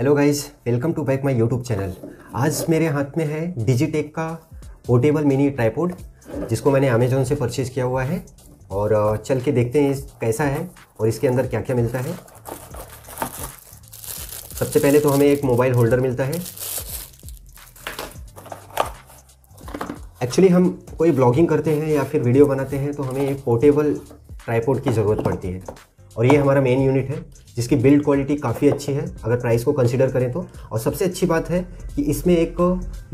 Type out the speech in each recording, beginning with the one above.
Hello guys, welcome to back my YouTube channel. आज मेरे हाथ में है डिजिटेक का पोर्टेबल मिनी ट्राइपॉड, जिसको मैंने अमेजोन से परचेज़ किया हुआ है। और चल के देखते हैं कैसा है और इसके अंदर क्या क्या मिलता है। सबसे पहले तो हमें एक मोबाइल होल्डर मिलता है। एक्चुअली हम कोई ब्लॉगिंग करते हैं या फिर वीडियो बनाते हैं तो हमें एक पोर्टेबल ट्राइपॉड की ज़रूरत पड़ती है और ये हमारा मेन यूनिट है, जिसकी बिल्ड क्वालिटी काफ़ी अच्छी है अगर प्राइस को कंसीडर करें तो। और सबसे अच्छी बात है कि इसमें एक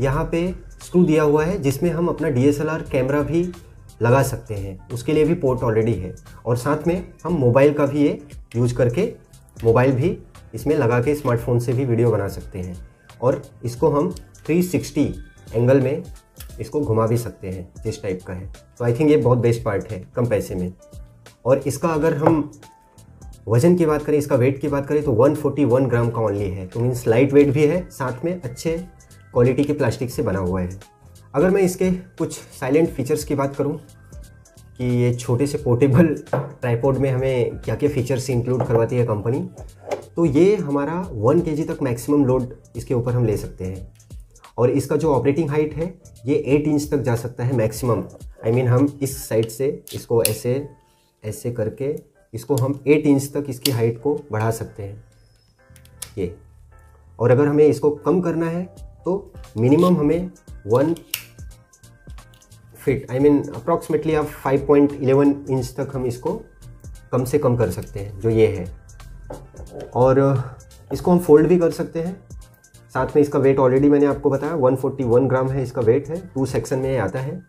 यहाँ पे स्क्रू दिया हुआ है जिसमें हम अपना DSLR कैमरा भी लगा सकते हैं। उसके लिए भी पोर्ट ऑलरेडी है और साथ में हम मोबाइल का भी ये यूज करके मोबाइल भी इसमें लगा के स्मार्टफोन से भी वीडियो बना सकते हैं। और इसको हम 360 एंगल में इसको घुमा भी सकते हैं, जिस टाइप का है। तो आई थिंक ये बहुत बेस्ट पार्ट है कम पैसे में। और इसका अगर हम वजन की बात करें, इसका वेट की बात करें तो 141 ग्राम का ओनली है, तो मीन्स लाइट वेट भी है, साथ में अच्छे क्वालिटी के प्लास्टिक से बना हुआ है। अगर मैं इसके कुछ साइलेंट फीचर्स की बात करूं कि ये छोटे से पोर्टेबल ट्राइपॉड में हमें क्या क्या फ़ीचर्स इंक्लूड करवाती है कंपनी, तो ये हमारा 1 kg तक मैक्सिमम लोड इसके ऊपर हम ले सकते हैं। और इसका जो ऑपरेटिंग हाइट है ये 8 इंच तक जा सकता है मैक्सिमम। आई मीन हम इस साइड से इसको ऐसे ऐसे करके इसको हम 8 इंच तक इसकी हाइट को बढ़ा सकते हैं, ये। और अगर हमें इसको कम करना है तो मिनिमम हमें 1 फीट आई मीन अप्रॉक्सीमेटली आप 5.11 इंच तक हम इसको कम से कम कर सकते हैं, जो ये है। और इसको हम फोल्ड भी कर सकते हैं। साथ में इसका वेट ऑलरेडी मैंने आपको बताया 141 ग्राम है इसका वेट है। 2 सेक्शन में ये आता है।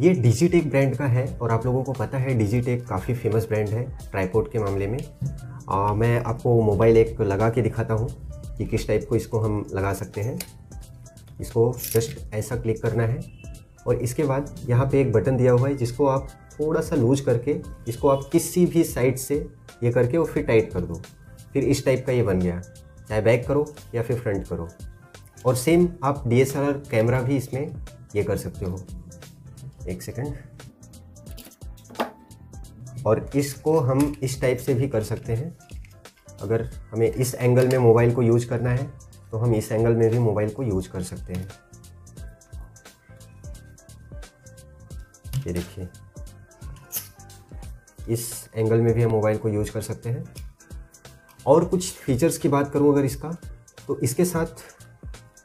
ये डिजिटेक ब्रांड का है और आप लोगों को पता है डिजिटेक काफ़ी फेमस ब्रांड है ट्राइपॉड के मामले में। मैं आपको मोबाइल एक लगा के दिखाता हूँ कि किस टाइप को इसको हम लगा सकते हैं। इसको जस्ट ऐसा क्लिक करना है और इसके बाद यहाँ पे एक बटन दिया हुआ है जिसको आप थोड़ा सा लूज करके इसको आप किसी भी साइड से ये करके और फिर टाइट कर दो। फिर इस टाइप का ये बन गया, चाहे बैक करो या फिर फ्रंट करो। और सेम आप DSLR कैमरा भी इसमें ये कर सकते हो। 1 सेकेंड। और इसको हम इस टाइप से भी कर सकते हैं। अगर हमें इस एंगल में मोबाइल को यूज करना है तो हम इस एंगल में भी मोबाइल को यूज कर सकते हैं। ये देखिए, इस एंगल में भी हम मोबाइल को यूज कर सकते हैं। और कुछ फीचर्स की बात करूं अगर इसका, तो इसके साथ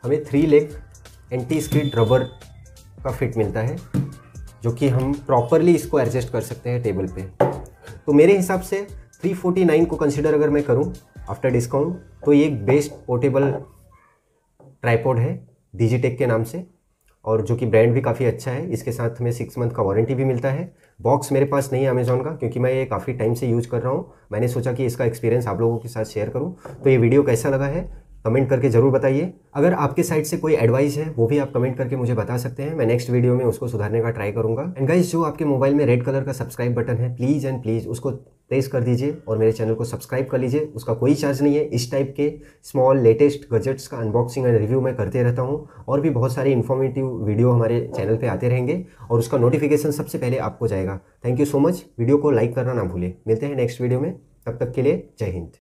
हमें 3 लेग एंटी स्किड रबर का फिट मिलता है, जो कि हम प्रॉपरली इसको एडजस्ट कर सकते हैं टेबल पे। तो मेरे हिसाब से 349 को कंसीडर अगर मैं करूं आफ्टर डिस्काउंट, तो ये एक बेस्ट पोर्टेबल ट्राइपॉड है डिजिटेक के नाम से, और जो कि ब्रांड भी काफ़ी अच्छा है। इसके साथ में 6 मंथ का वारंटी भी मिलता है। बॉक्स मेरे पास नहीं है अमेजॉन का, क्योंकि मैं ये काफ़ी टाइम से यूज़ कर रहा हूँ। मैंने सोचा कि इसका एक्सपीरियंस आप लोगों के साथ शेयर करूँ। तो ये वीडियो कैसा लगा है कमेंट करके ज़रूर बताइए। अगर आपके साइड से कोई एडवाइस है वो भी आप कमेंट करके मुझे बता सकते हैं। मैं नेक्स्ट वीडियो में उसको सुधारने का ट्राई करूँगा। एंड गाइस, जो आपके मोबाइल में रेड कलर का सब्सक्राइब बटन है, प्लीज़ एंड प्लीज़ उसको प्रेस कर दीजिए और मेरे चैनल को सब्सक्राइब कर लीजिए। उसका कोई चार्ज नहीं है। इस टाइप के स्मॉल लेटेस्ट गजेट्स का अनबॉक्सिंग एंड रिव्यू मैं करते रहता हूँ और भी बहुत सारे इन्फॉर्मेटिव वीडियो हमारे चैनल पर आते रहेंगे और उसका नोटिफिकेशन सबसे पहले आपको जाएगा। Thank you so much. Video को लाइक करना ना भूलें। मिलते हैं नेक्स्ट वीडियो में, तब तक के लिए जय हिंद।